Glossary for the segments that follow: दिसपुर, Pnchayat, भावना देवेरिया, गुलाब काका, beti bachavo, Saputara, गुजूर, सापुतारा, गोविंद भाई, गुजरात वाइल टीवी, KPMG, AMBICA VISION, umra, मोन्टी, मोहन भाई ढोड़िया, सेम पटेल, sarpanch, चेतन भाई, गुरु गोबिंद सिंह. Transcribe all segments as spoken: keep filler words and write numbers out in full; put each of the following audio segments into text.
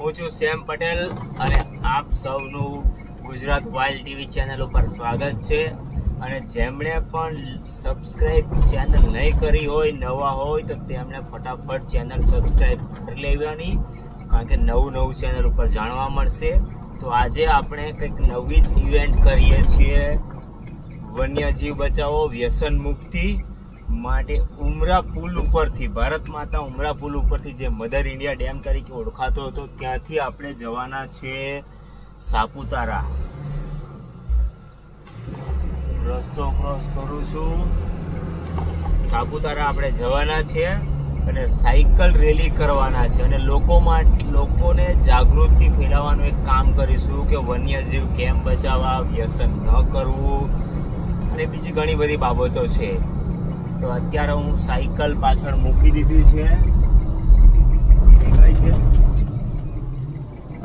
हूँ छू सेम पटेल अने आप सबनु गुजरात वाइल टीवी चेनल पर स्वागत है। अने जेमणे पण सब्सक्राइब चेनल नहीं करी होय नवा होय तो तेमणे फटाफट चेनल सब्सक्राइब कर लेवानी, कारण के नव नव चेनल पर जाणवा मळशे। तो आज आपणे कंईक नवी ज इवेंट करीए छीए, वन्यजीव बचाओ व्यसन मुक्ति माटे उमरा पुल उपरथी, भारत माता उमरा पुल उपरथी जे मदर इंडिया डेम तरीके ओळखातो हतो त्यांथी आपणे जवाना छे सापुतारा। रस्तो क्रॉस करू छू, सापुतारा आपणे जवाना छे अने साइकल रेली करवाना छे अने लोकोमां लोकोने जागृति फैलाववानुं एक काम करीशुं के वन्यजीव केम बचावा, व्यसन न करवुं अने बीजी घणी बधी बाबतो छे। तो अत्यारे हूँ साइकल पाछळ मूकी दीधी छे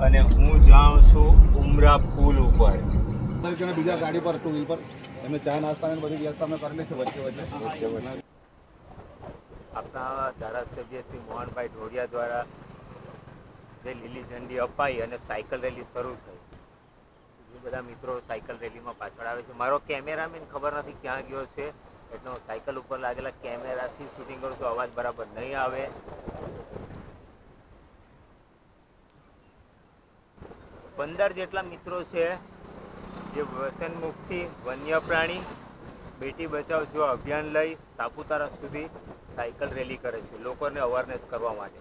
अने हूँ जाऊँ छू उमरा पुल ऊपर। बीजा गाड़ी पर टू व्हील पर अमे चाय नास्ता बड़ी व्यवस्था अमे करेली छे। वच्चे वच्चे आपना धारासभ्य श्री मोहन भाई ढोड़िया द्वारा जे लीली झंडी अपाई अने साइकल रेली शुरू थई। बधा मित्रों साइकल रेली में पाछळ आवे छे। मारो केमेरामेन खबर नथी क्यां गयो छे, एटलो साइकल ऊपर लागेला कैमरा थी शूटिंग करूं तो आवाज बराबर नहीं आवे। पंदर जेटला मित्रों छे जे व्यसन मुक्ति वन्य प्राणी बेटी बचाओ जो अभियान लई सापुतारा सुधी साइकल रेली करे छे लोकोने अवेरनेस करवा माटे।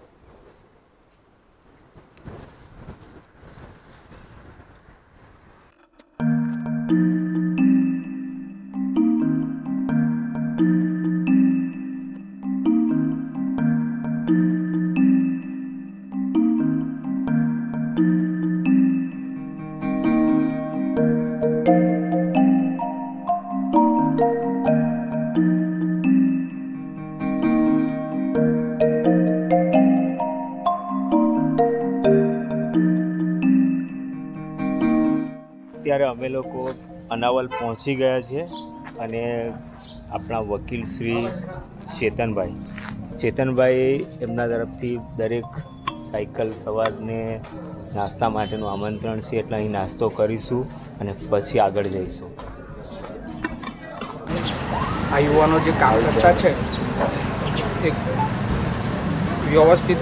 अमे लोको अनावल पहुँची गया है अने अपना वकील श्री चेतन भाई चेतन भाई एमना तरफथी दरेक साइकल सवार ने नास्ता माटेनुं आमंत्रण छे, एटले अहीं नास्तो करीशुं अने पछी आगळ जईशुं। आ युवानो जे कालकता छे एक व्यवस्थित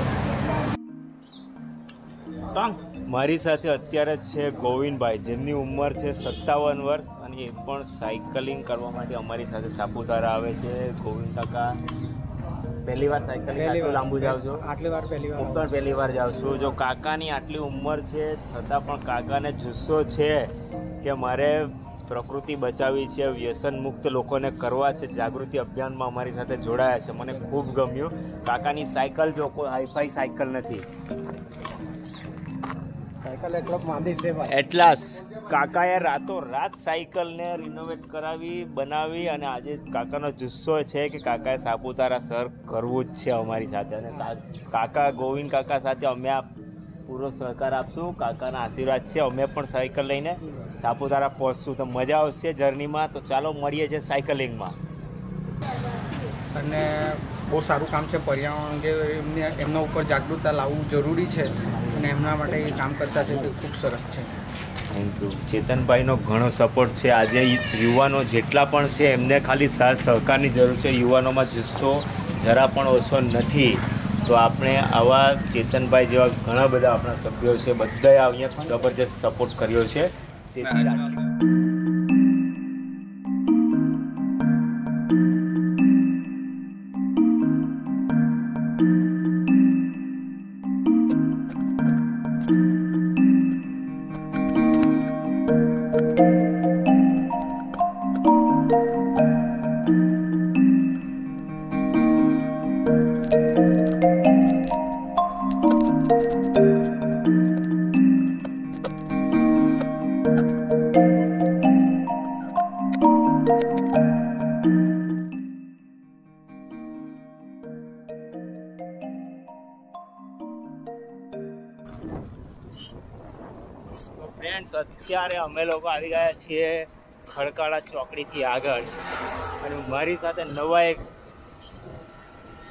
मारी साथे अत्यारे छे गोविंद भाई जेमनी उमर छे सत्तावन वर्ष अने ए पण साइकलिंग करवा माटे अमारी साथे सापुतारा आवे छे। गोविंद काका पहली बार साइकलिंग आटलू लांबू जाओ छो? आटली बार पहली बार उत्तर पहली बार जाओ छो। जो काकानी आटली उमर छे छतां पण काकाने जुस्सो छे के मारे प्रकृति बचावी छे, व्यसन मुक्त लोकोने करवा छे, जागृति अभियान में अमारी साथे जोड़ाया छे। मने खूब गम्युं काकानी साइकल, जो कोई हाईफाई साइकल नथी, साइकल क्लब बांधी छे एटलास काकाए रातो रात साइकल ने रिनोवेट करावी बनावी अने आजे काकानो जुस्सो छे के काकाए सापुतारा सर करवू ज छे अमारी साथे। अने काका गोविंद काका साथे अमे आ पूरो सहकार आपशुं, काकाना आशीर्वाद छे। अमे पण साइकल लईने सापुतारा पहुंचशुं तो मजा आवशे जर्नी में। तो चालो मळीए छे साइकलिंग में। अने बहुत सारू काम छे, पर्यावरण अंगे एमना उपर जागरूकता लाववू जरूरी छे अने एमना माटे ए काम करता छे तो खूब सरस छे। Thank you. चेतन भाईनो घणो सपोर्ट छे। आज युवानो जेटला पण छे एमने खाली साथ सहकारनी जरूर छे, युवानोमां जुस्सो जरा पण ओछो नथी। तो आपणे आवा चेतन भाई जेवा घणा बधा आपणा सभ्यो छे बधाए अहींया जबरदस्त सपोर्ट कर्यो छे। फ्रेंड्स अत्यारे अमे लोग आवी गया छे खड़काड़ा चौकड़ी थी आगळ अने मारी साथे नवा एक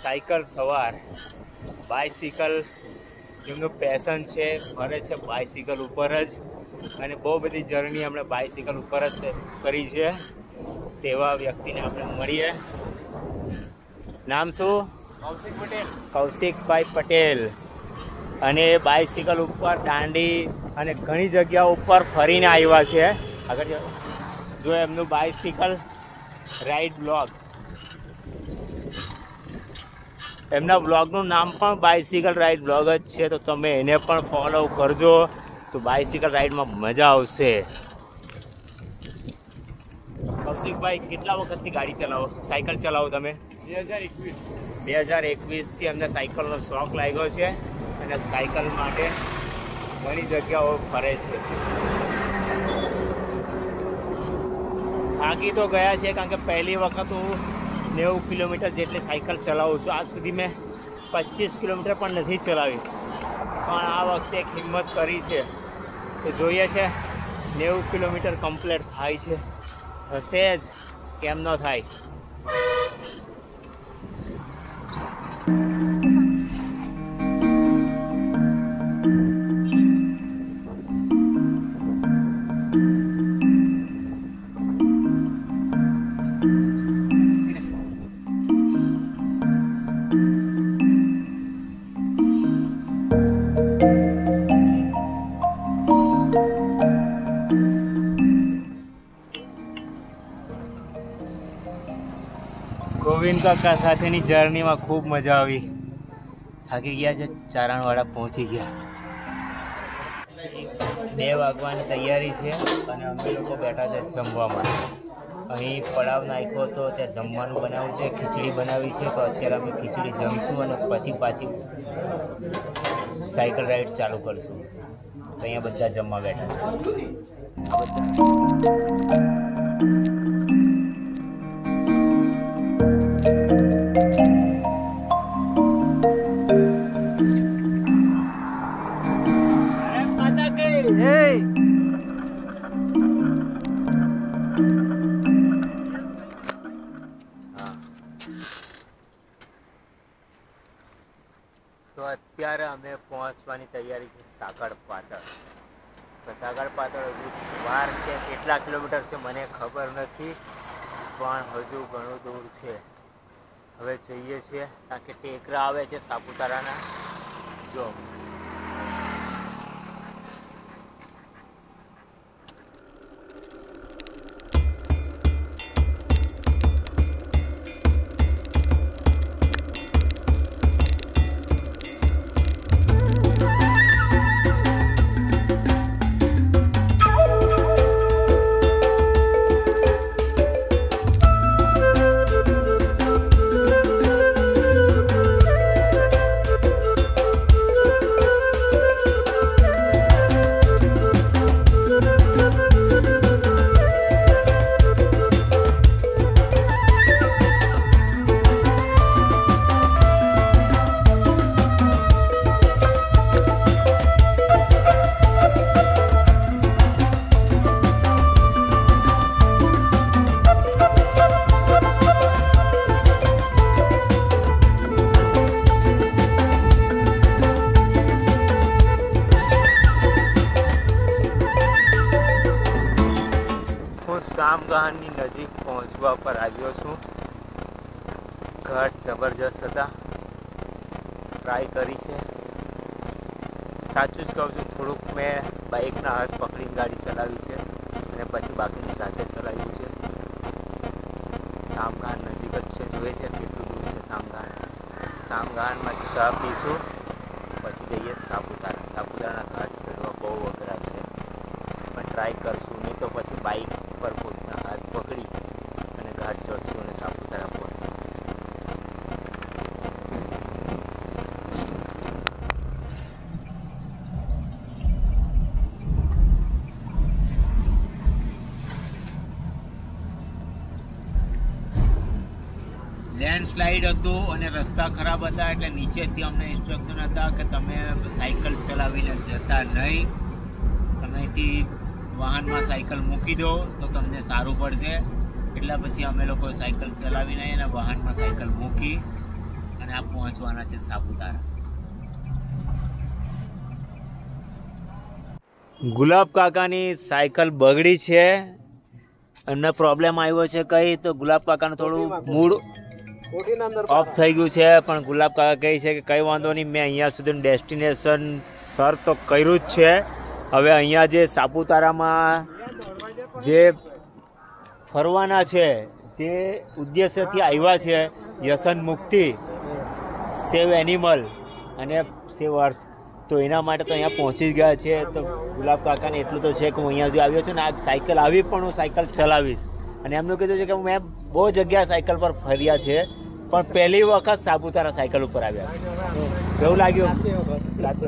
साइकल सवार बाइसिकल એમનું પેશન છે, ફરે છે બાઇસિકલ ઉપર જ અને બહુ બધી જર્ની આપણે બાઇસિકલ ઉપર જ કરી છે, તેવા વ્યક્તિને આપણે મળીએ. નામ શું? કૌશિક પટેલ. કૌશિકભાઈ પટેલ. અને એ બાઇસિકલ ઉપર, દાંડી અને ઘણી જગ્યા ઉપર ફરીને આવ્યા છે. આગળ જો એમનું બાઇસિકલ રાઇડ બ્લોગ, એમના બ્લોગનું નામ પણ બાઇસિકલ રાઇડ બ્લોગ જ છે, તો તમે એને પણ ફોલો કરજો, તો બાઇસિકલ રાઇડમાં મજા આવશે. કૌશિકભાઈ, કેટલા વખતથી ગાડી ચલાવો, સાયકલ ચલાવો તમે? બે હજાર એકવીસ બે હજાર એકવીસથી અમને સાયકલનો શોખ લાગ્યો છે અને સાયકલ માટે ઘણી જગ્યાઓ ફરે છે. થાકી તો ગયા છે, કારણ કે પહેલી વખત હું नेव किलोमीटर जेटली साइकिल चलावूँ छूँ. आज सुधी मैं पच्चीस किलोमीटर पर नहीं चलावी, पण आ वखते एक हिम्मत करी है तो जोईए छे नेव किलोमीटर कम्प्लीट थाय छे. हशे ज केम न थाय. गोविंद काका સાથેની જર્નીમાં ખૂબ મજા આવી. થાકી ગયા છે, ચારણવાડા પહોંચી ગયા. બે વાગવાની તૈયારી છે અને અમે લોકો બેઠા છે જમવામાં. અહીં પડાવ નાખ્યો હતો, ત્યાં જમવાનું બનાવ્યું છે, ખીચડી બનાવી છે, તો અત્યારે અમે ખીચડી જમશું અને પછી પાછી સાયકલ રાઇડ ચાલુ કરશું. તો અહીંયા બધા જમવા બેઠા. અત્યારે અમે પહોંચવાની તૈયારી છે સાગર પાતળ. સાગર પાતળ હજુ વાર છે, કેટલા કિલોમીટર છે મને ખબર નથી, પણ હજુ ઘણું દૂર છે. હવે જઈએ છીએ, કારણ કે ટેકરા આવે છે સાપુતારાના. જો સામગાહની નજીક પહોંચવા પર આવ્યો છું. ઘાટ જબરજસ્ત હતા, ટ્રાય કરી છે. સાચું જ કહું છું, થોડુંક મેં બાઇકના હાથ પકડીને ગાડી ચલાવી છે અને પછી બાકીની સાથે ચલાવ્યું છે. સામગાહન નજીક જ છે, જોઈએ છે કેટલું દૂર છે સામગાહન. સામગાહનમાંથી ચા પીશું, પછી જઈએ સાપુતારા. સાપુતારાના ઘાટ ચડવા બહુ અઘરા છે, પણ ટ્રાય કરશું, નહીં તો પછી બાઇક પર પોતાના હાથ પકડી અને ઘાટ ચડશું અને સાપુતારા પહોંચશું. લેન્ડસ્લાઇડ હતું અને રસ્તા ખરાબ હતા, એટલે નીચેથી અમને ઇન્સ્ટ્રક્શન હતા કે તમે સાયકલ ચલાવીને જતા નહીં, તમે અહીંથી વાહનમાં સાયકલ મૂકી દો તો તમને સારું પડશે. એટલા પછી અમે લોકો સાયકલ ચલાવીને અને વાહનમાં સાયકલ મૂકી અને આ પહોંચવાના છે સાપુતારા. ગુલાબ કાકાની સાયકલ બગડી છે, એમને પ્રોબ્લેમ આવ્યો છે કઈ તો ગુલાબ કાકાનું થોડું મૂડ ઓફ થઈ ગયું છે, પણ ગુલાબ કાકા કહે છે કે કંઈ વાંધો નહીં, મેં અહીંયા સુધીનું ડેસ્ટિનેશન સર તો કર્યું જ છે. હવે અહીંયા જે સાપુતારામાં જે ફરવાના છે તે ઉદ્દેશ્યથી આવ્યા છે, વ્યસન મુક્તિ, સેવ એનિમલ અને સેવ અર્થ, तो एना माटे तो अँ पहुँची गया है. तो गुलाब काका ने एटलू तो है कि हूँ अँ जो आव्यो छुं ने आ साइकल आवी पण हूँ साइकल चलावीश. अने एमने कीधुं कि मैं बहुत जगह साइकल पर फर्या है पण पहली वखत सापुतारा साइकल पर आव्या. केवुं लाग्युं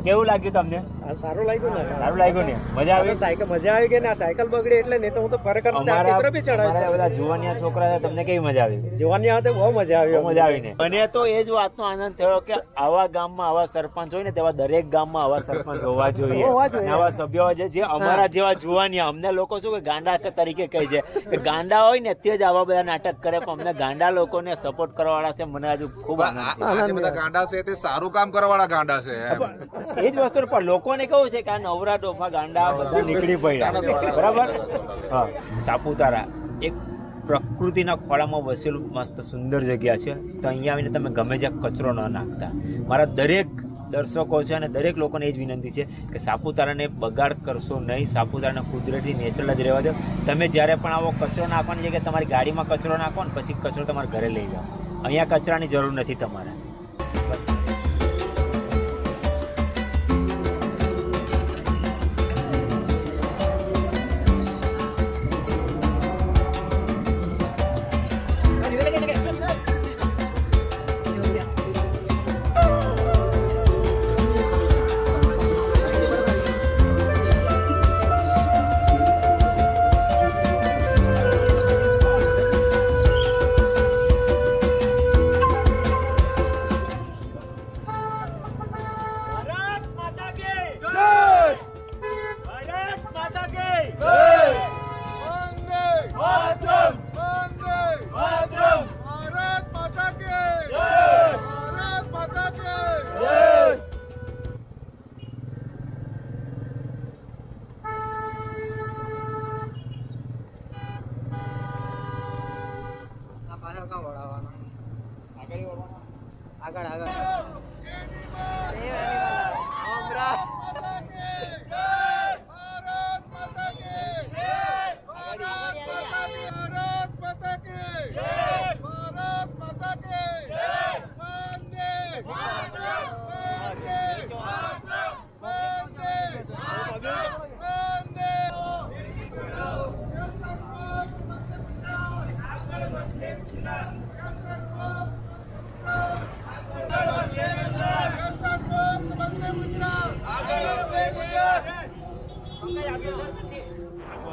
केवुं लाग्युं तमने? सारू लाग्युं ने सारू लाग्युं ने मजा आवी साइकल मजा आवी के ना साइकल बगड़ी एटले ने तो हूँ तो फरक करतो टेक्टर भी चढावीश. बधा जुवानिया छोकरा छे तमने केवी मजा आवी? जुवानिया होते बहुत मजा आवी मजा आवी ने मने तो ए ज वातनो आनंद थयो के आवा गाममां आवा सरपंच होय ने तेवा દરેક ગામમાં આવા સરપંચ હોવા જોઈએ, આવા સભ્યો હોય જે અમારા જેવા જુવાનિયા અમને લોકો શું કે ગાંડા તરીકે કહે છે કે ગાંડા હોય ને તે જ આવા બધા નાટક કરે, પણ અમને ગાંડા લોકોને સપોર્ટ કરવા વાળા છે. મને આજે ખૂબ આનંદ છે, આ બધા ગાંડા છે તે સારું કામ કરવા વાળા ગાંડા છે એ જ વસ્તુ. પણ લોકોને કહું છે કે આ નવરા ડોફા ગાંડા બધા નીકળી પડ્યા. બરાબર, હા, સાપુતારા એક प्रकृतिना खोळामां वसेलुं मस्त सुंदर जगह है, तो अहींया आवीने तमे गमे ज्यां कचरो न नाखता. मारा दरेक दर्शकों से दरेक लोगों ने एज विनंती है कि सापुतारा ने बगाड़ करशो नहीं, सापुतारा कुदरती नेचरल ज रहेवा दो. तमे ज्यारे पण आवो कचरो नाखवानी जगह तमारी गाड़ी में कचरो नाखो ने पछी कचरो तमारे घरे लई जाओ, अहींया कचरानी जरूर नथी तमारे. આગળ આગળ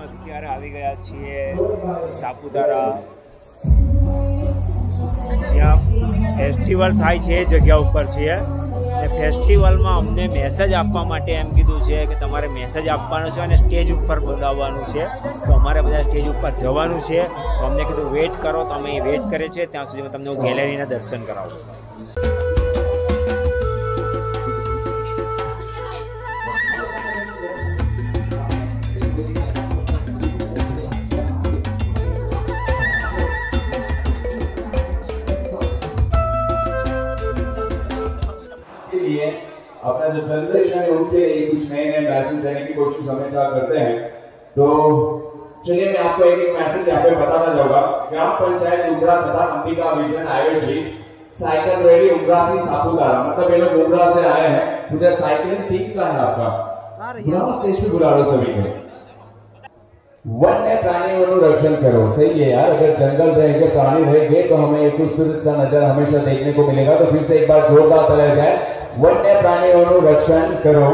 અત્યારે આવી ગયા છીએ સાપુતારા, જ્યાં ફેસ્ટિવલ થાય છે એ જગ્યા ઉપર છીએ. અને ફેસ્ટિવલમાં અમને મેસેજ આપવા માટે એમ કીધું છે કે તમારે મેસેજ આપવાનો છે અને સ્ટેજ ઉપર બોલાવવાનું છે, તો અમારે બધા સ્ટેજ ઉપર જવાનું છે. તો અમને કીધું વેઇટ કરો, તો અમે વેઇટ કરીએ છીએ. ત્યાં સુધી તમને હું ગેલેરીના દર્શન કરાવું. अपना जो जनरेशन है उनके कुछ नए नए मैसेज देने की कोशिश हमेशा करते हैं. तो चलिए मैं आपको एक एक मैसेज यहाँ पे बताना चाहूंगा. ग्राम पंचायत उमरा तथा अंबिका विजन आयोजित साइकिल रैली उमरा की सापुतारा, मतलब ये लोग उमरा से आए हैं. मुझे साइकिलिंग टीम का है आपका ग्राम स्टेज पे बुला लो सभी को. वन्य प्राणियों का रक्षण करो, सही है यार. अगर जंगल रहेंगे प्राणी रहेंगे तो हमें एक खूबसूरत सा नजर हमेशा देखने को मिलेगा. तो फिर से एक बार जोरदार तालियां जाए. वन्य प्राणियों का रक्षण करो.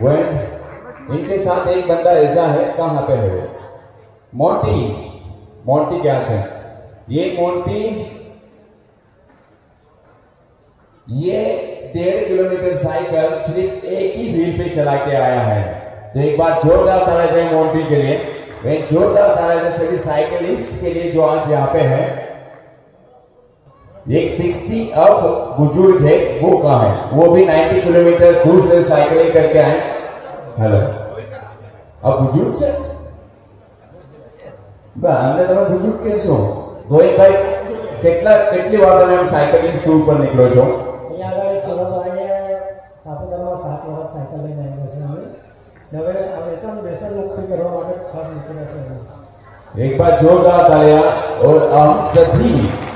वह इनके साथ एक बंदा ऐसा है, कहाँ पे है वो मोन्टी? मोन्टी क्या है ये मोन्टी? ये डेढ़ किलोमीटर साइकिल सिर्फ एक ही व्हील पे चला के आया है. तो एक बार जोरदार तालियां जाए मोन्टी के लिए. वह जोरदार तालियां जाए सभी साइकिलिस्ट के लिए जो आज यहाँ पे है. एक साठ अब गुजूर है वो कहाँ है? वो भी नब्बे किलोमीटर दूर से साइकिलिंग करके आए. हेलो गुजूर छे हमने तमे गुजूर कहो गोविंद भाई કેટલા કેટલી વાર તમે સાયકલિંગ ટૂર પર નીકળો છો અહીંયા આગળ સુરત આયા સાપદરમાં સાત વાર સાયકલ લઈને આવ્યા છે અમે હવે અમે એકદમ બેસર મુક્તિ કરવા માટે ખાસ નીકળ્યા છે एक बार जोरदार तालियां और हम सभी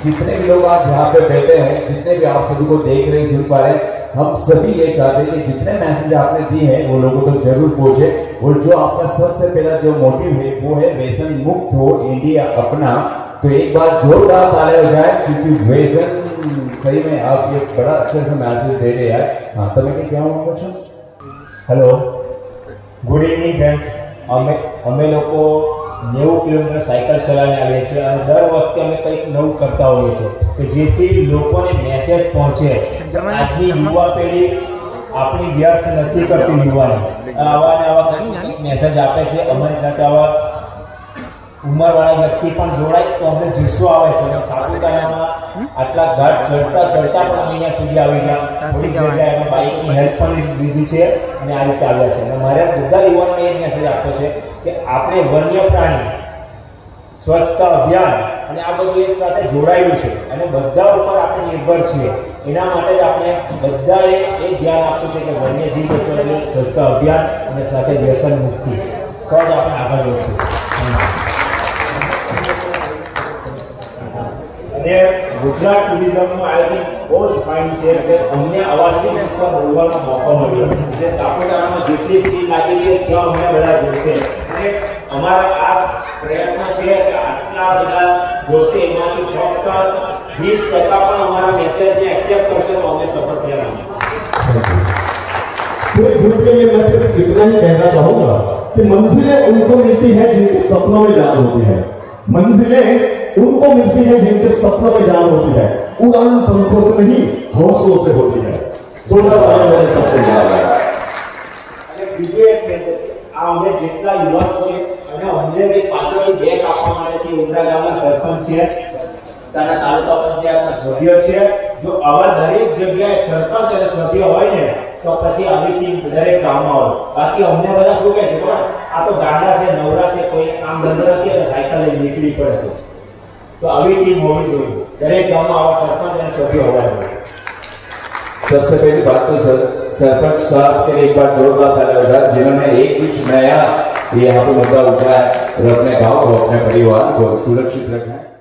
जितने भी लोग आज यहाँ पे बैठे हैं जितने भी आप सभी को देख रहे सुन पा रहे हैं हम सभी ये चाहते हैं कि जितने मैसेज आपने दिए हैं वो लोगों तक जरूर पहुंचे और जो आपका सबसे पहला जो मोटिव है वो है व्यसन मुक्त हो इंडिया अपना। तो एक बार जोरदार ताले हो जाए क्योंकि व्यसन सही में आप ये बड़ा अच्छे से मैसेज दे रहे हैं। हाँ तो मैं क्या पूछूं हेलो गुड इवनिंग फ्रेंड्स अमे अमे लोग नेव किलोमीटर साइकिल चलाने आए छे और दर वक्त अमे कई नव करता होय छे कि जेथी लोगों ने मैसेज पहुंचे आज की युवा पेढ़ी अपनी व्यर्थ नहीं करती युवा आवा ने आवा मैसेज आपे छे अमरी साथ आवा उम्र वाला व्यक्ति पण जोड़ाय तो हमने जुस्सो आवे छे ने सापुतारामां आटला घाट चढ़ता चढ़ता पण अहींया सुधी आवी गया थोड़ी जगह एने बाइक की हेल्प पण लीधी छे અને આ રીતે આવ્યા છે અને મારે બધા યુવાનોને એક મેસેજ આપવો છે કે આપણે વન્ય પ્રાણી સ્વચ્છતા અભિયાન અને આ બધું એક સાથે જોડાયેલું છે અને બધા ઉપર આપણે નિર્ભર છીએ એના માટે જ આપણે બધાએ એ ધ્યાન આપવું છે કે વન્યજીવ બચવા જોઈએ સ્વચ્છતા અભિયાન અને સાથે વ્યસન મુક્તિ તો જ આપણે આગળ વધીશું અને ગુજરાત ટુરિઝમનું આયોજન બહુ જ ફાઇન છે એટલે અમને અવાજની ઉપર બોલવાનો મોકો મળ્યો એટલે સાપુતારામાં જેટલી સ્કીલ લાગી છે ત્યાં અમને બધા જોશે અને અમારા આ प्रयत्न है कि आटला बड़ा जोशे एमांथी फक्त વીસ ટકા पण हमारा मैसेज ने एक्सेप्ट करशे तो हमें सफल થયા पूरे ग्रुप के लिए मैसेज इतना ही कहना चाहूंगा कि मंजिलें उनको मिलती है जिनके सपनों में जान होती है। मंजिलें उनको मिलती है जिनके सपनों में जान होती है। उड़ान पंखों से नहीं हौसलों से होती है। जोरदार तालियां मेरे सबसे ज्यादा અને બીજો એક મેસેજ આ અમે જેટલા યુવાનો છે અને અમને જે પાછળની બેક આપવા માટે છે ઉમરા ગામના સરપંચ છે તાના તાલુકા પંચાયતના સભ્ય છે જો આવા દરેક જગ્યાએ સરપંચ અને સભ્ય હોય ને તો પછી આવી ટીમ દરેક ગામમાં હોય બાકી અમને બધા શું કહે છે કે આ તો ગાંડા છે નવરા છે કોઈ કામ ધંધો નથી અને સાયકલ લઈને નીકળી પડે છે તો આવી ટીમ હોવી જોઈએ દરેક ગામમાં આવા સરપંચ અને સભ્ય હોવા જોઈએ। सबसे पहली बात तो सर सरपंच साहब के लिए एक बार जोरदार तालियां हो जाए जिन्होंने एक कुछ नया यहाँ पे मुद्दा उठाया और अपने गांव को अपने परिवार को सुरक्षित रखा है।